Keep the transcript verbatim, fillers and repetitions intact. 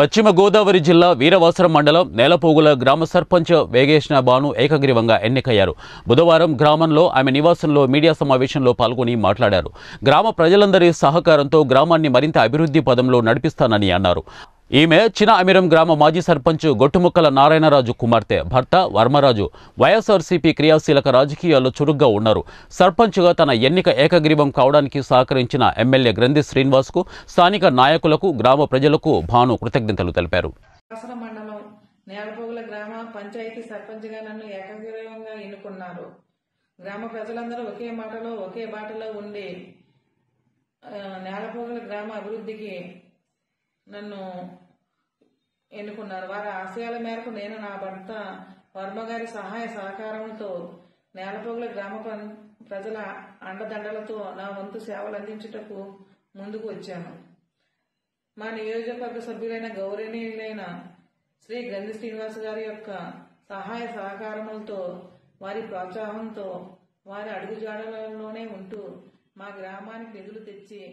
పశ్చిమ గోదావరి జిల్లా వీరవాసరం మండలం నేలపోగుల గ్రామ సర్పంచ్ వేగేశ్న భాను ఏకగ్రీవంగా ఎన్నికయ్యారు. బుధవారం గ్రామంలో ఆమె నివాసంలో మీడియా సమావేశంలో పాల్గొని మాట్లాడారు. గ్రామ ప్రజలందరి సహకారంతో గ్రామాన్ని మరింత అభివృద్ధి పదంలో నడిపిస్తానని అన్నారు. ఈమె చిన అమిరం గ్రామ మాజీ సర్పంచ్ గొట్టుముక్కల నారాయణరాజు కుమార్తె, భర్త వర్మరాజు వైఎస్ఆర్సీపీ క్రియాశీలక రాజకీయాల్లో చురుగ్గా ఉన్నారు. సర్పంచ్గా తన ఎన్నిక ఏకగ్రీవం కావడానికి సహకరించిన ఎమ్మెల్యే గ్రంథి శ్రీనివాస్కు, స్థానిక నాయకులకు, గ్రామ ప్రజలకు భాను కృతజ్ఞతలు తెలిపారు. నన్ను ఎన్నుకున్నారు. వారి ఆశయాల మేరకు నేను, నా భర్త వర్మగారి సహాయ సహకారంతో నేలపోగుల గ్రామ ప్రజల అండదండలతో నా వంతు సేవలు అందించుటకు ముందుకు వచ్చాను. మా నియోజకవర్గ సభ్యులైన గౌరవనీయులైన శ్రీ గంధి శ్రీనివాస్ గారి యొక్క సహాయ సహకారములతో, వారి ప్రోత్సాహంతో, వారి అడుగుజాడలలోనే ఉంటూ మా గ్రామానికి నిధులు తెచ్చి